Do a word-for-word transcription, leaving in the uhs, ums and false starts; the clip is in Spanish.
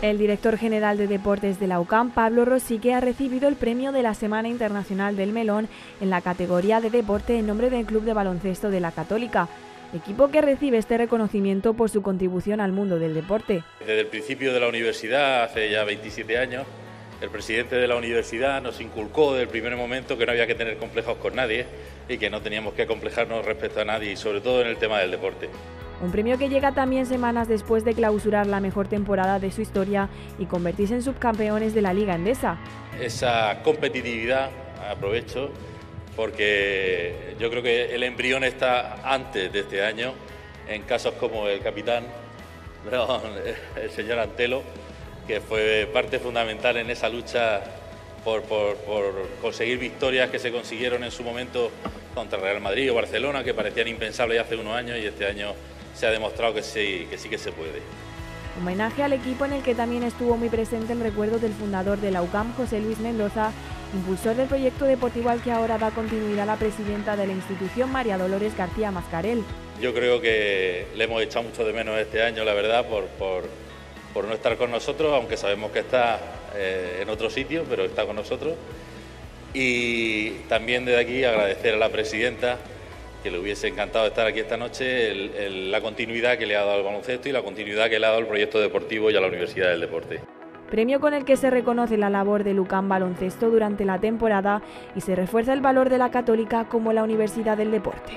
El director general de Deportes de la UCAM, Pablo Rosique, ha recibido el premio de la Semana Internacional del Melón en la categoría de deporte en nombre del Club de Baloncesto de la Católica, equipo que recibe este reconocimiento por su contribución al mundo del deporte. Desde el principio de la universidad, hace ya veintisiete años, el presidente de la universidad nos inculcó desde el primer momento que no había que tener complejos con nadie y que no teníamos que acomplejarnos respecto a nadie, y sobre todo en el tema del deporte. Un premio que llega también semanas después de clausurar la mejor temporada de su historia y convertirse en subcampeones de la Liga Endesa. Esa competitividad aprovecho porque yo creo que el embrión está antes de este año en casos como el capitán, perdón, el señor Antelo, que fue parte fundamental en esa lucha por, por, por conseguir victorias que se consiguieron en su momento contra Real Madrid o Barcelona, que parecían impensables hace unos años, y este año se ha demostrado que sí, que sí que se puede. Homenaje al equipo en el que también estuvo muy presente el recuerdo del fundador de la UCAM, José Luis Mendoza, impulsor del proyecto deportivo al que ahora da continuidad la presidenta de la institución, María Dolores García Mascarel. Yo creo que le hemos echado mucho de menos este año, la verdad, por, por, por no estar con nosotros, aunque sabemos que está eh, en otro sitio, pero está con nosotros. Y también desde aquí agradecer a la presidenta, que le hubiese encantado estar aquí esta noche, el, el, la continuidad que le ha dado al baloncesto y la continuidad que le ha dado al proyecto deportivo y a la Universidad del Deporte. Premio con el que se reconoce la labor de Lucán Baloncesto durante la temporada y se refuerza el valor de la Católica como la Universidad del Deporte.